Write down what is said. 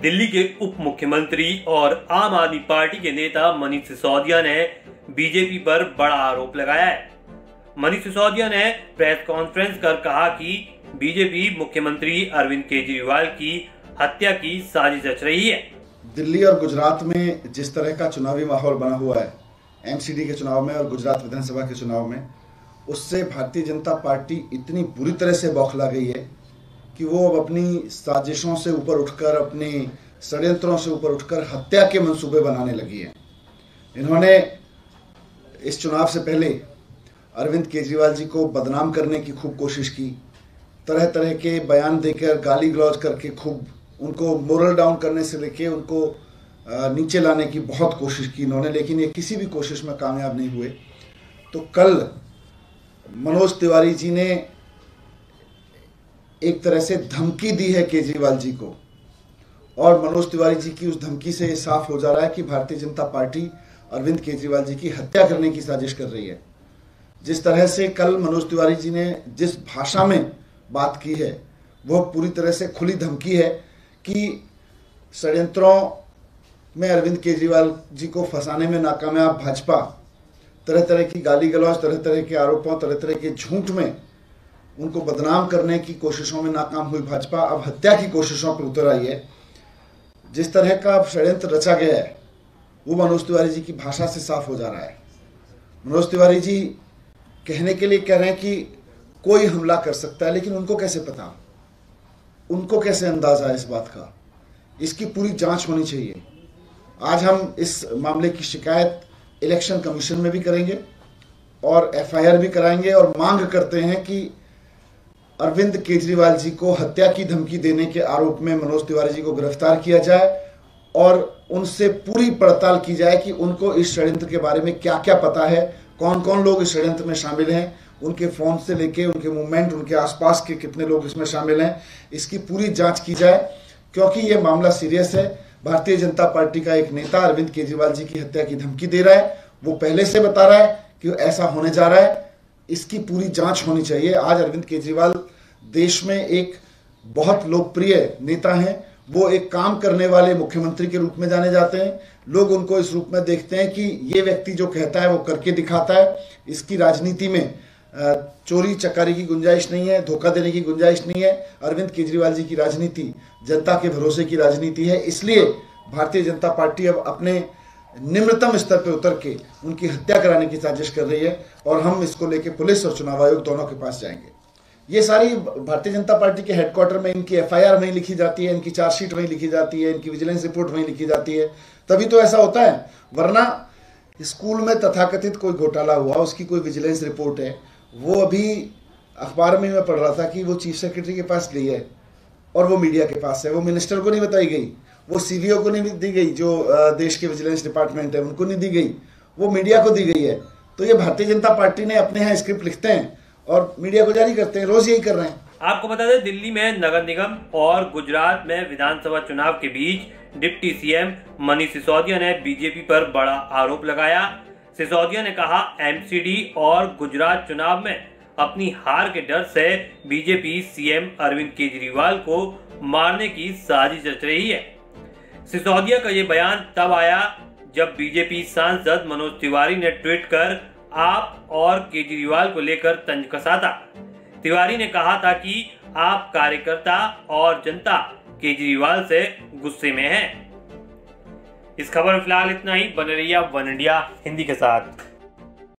दिल्ली के उप मुख्यमंत्री और आम आदमी पार्टी के नेता मनीष सिसोदिया ने बीजेपी पर बड़ा आरोप लगाया है। मनीष सिसोदिया ने प्रेस कॉन्फ्रेंस कर कहा कि बीजेपी मुख्यमंत्री अरविंद केजरीवाल की हत्या की साजिश रच रही है। दिल्ली और गुजरात में जिस तरह का चुनावी माहौल बना हुआ है, एमसीडी के चुनाव में और गुजरात विधानसभा के चुनाव में, उससे भारतीय जनता पार्टी इतनी बुरी तरह से बौखला गई है कि वो अब अपनी साजिशों से ऊपर उठकर, अपने षड्यंत्रों से ऊपर उठकर हत्या के मंसूबे बनाने लगी है। इन्होंने इस चुनाव से पहले अरविंद केजरीवाल जी को बदनाम करने की खूब कोशिश की, तरह तरह के बयान देकर, गाली गलौज करके खूब उनको मोरल डाउन करने से लेके उनको नीचे लाने की बहुत कोशिश की इन्होंने, लेकिन ये किसी भी कोशिश में कामयाब नहीं हुए। तो कल मनोज तिवारी जी ने एक तरह से धमकी दी है केजरीवाल जी को, और मनोज तिवारी जी की उस धमकी से साफ हो जा रहा है कि भारतीय जनता पार्टी अरविंद केजरीवाल जी की हत्या करने की साजिश कर रही है। जिस तरह से कल मनोज तिवारी जी ने जिस भाषा में बात की है, वह पूरी तरह से खुली धमकी है कि षड्यंत्रों में अरविंद केजरीवाल जी को फंसाने में नाकामयाब भाजपा तरह तरह की गाली गलौज, तरह तरह के आरोपों, तरह तरह के झूठ में उनको बदनाम करने की कोशिशों में नाकाम हुई भाजपा अब हत्या की कोशिशों पर उतर आई है। जिस तरह का अब षड्यंत्र रचा गया है वो मनोज तिवारी जी की भाषा से साफ हो जा रहा है। मनोज तिवारी जी कहने के लिए कह रहे हैं कि कोई हमला कर सकता है, लेकिन उनको कैसे पता, उनको कैसे अंदाजा है इस बात का? इसकी पूरी जांच होनी चाहिए। आज हम इस मामले की शिकायत इलेक्शन कमीशन में भी करेंगे और FIR भी कराएंगे और मांग करते हैं कि अरविंद केजरीवाल जी को हत्या की धमकी देने के आरोप में मनोज तिवारी जी को गिरफ्तार किया जाए और उनसे पूरी पड़ताल की जाए कि उनको इस षड्यंत्र के बारे में क्या क्या पता है, कौन कौन लोग इस षड्यंत्र में शामिल हैं, उनके फोन से लेके उनके मूवमेंट, उनके आसपास के कितने लोग इसमें शामिल हैं, इसकी पूरी जाँच की जाए, क्योंकि ये मामला सीरियस है। भारतीय जनता पार्टी का एक नेता अरविंद केजरीवाल जी की हत्या की धमकी दे रहा है, वो पहले से बता रहा है कि ऐसा होने जा रहा है, इसकी पूरी जांच होनी चाहिए। आज अरविंद केजरीवाल देश में एक बहुत लोकप्रिय नेता हैं, वो एक काम करने वाले मुख्यमंत्री के रूप में जाने जाते हैं। लोग उनको इस रूप में देखते हैं कि ये व्यक्ति जो कहता है वो करके दिखाता है, इसकी राजनीति में चोरी चकारी की गुंजाइश नहीं है, धोखा देने की गुंजाइश नहीं है। अरविंद केजरीवाल जी की राजनीति जनता के भरोसे की राजनीति है, इसलिए भारतीय जनता पार्टी अब अपने निम्नतम स्तर पर उतर के उनकी हत्या कराने की साजिश कर रही है और हम इसको लेके पुलिस और चुनाव आयोग दोनों के पास जाएंगे। ये सारी भारतीय जनता पार्टी के हेडक्वार्टर में इनकी FIR वहीं लिखी जाती है, इनकी चार्जशीट वहीं लिखी जाती है, इनकी विजिलेंस रिपोर्ट वहीं लिखी जाती है, तभी तो ऐसा होता है। वरना स्कूल में तथाकथित कोई घोटाला हुआ, उसकी कोई विजिलेंस रिपोर्ट है, वो अभी अखबार में मैं पढ़ रहा था कि वो चीफ सेक्रेटरी के पास गई है और वो मीडिया के पास है, वो मिनिस्टर को नहीं बताई गई, वो CVO को नहीं दी गई, जो देश के विजिलेंस डिपार्टमेंट है उनको नहीं दी गई, वो मीडिया को दी गई है। तो ये भारतीय जनता पार्टी ने अपने यहाँ स्क्रिप्ट लिखते हैं और मीडिया को जारी करते हैं, रोज यही कर रहे हैं। आपको बता दें, दिल्ली में नगर निगम और गुजरात में विधानसभा चुनाव के बीच डिप्टी CM मनीष सिसोदिया ने बीजेपी पर बड़ा आरोप लगाया। सिसोदिया ने कहा, MCD और गुजरात चुनाव में अपनी हार के डर से बीजेपी CM अरविंद केजरीवाल को मारने की साजिश रच रही है। सिसोदिया का ये बयान तब आया जब बीजेपी सांसद मनोज तिवारी ने ट्वीट कर आप और केजरीवाल को लेकर तंज कसा था। तिवारी ने कहा था कि आप, कार्यकर्ता और जनता केजरीवाल से गुस्से में हैं। इस खबर में फिलहाल इतना ही। बने रहिए वनइंडिया हिंदी के साथ।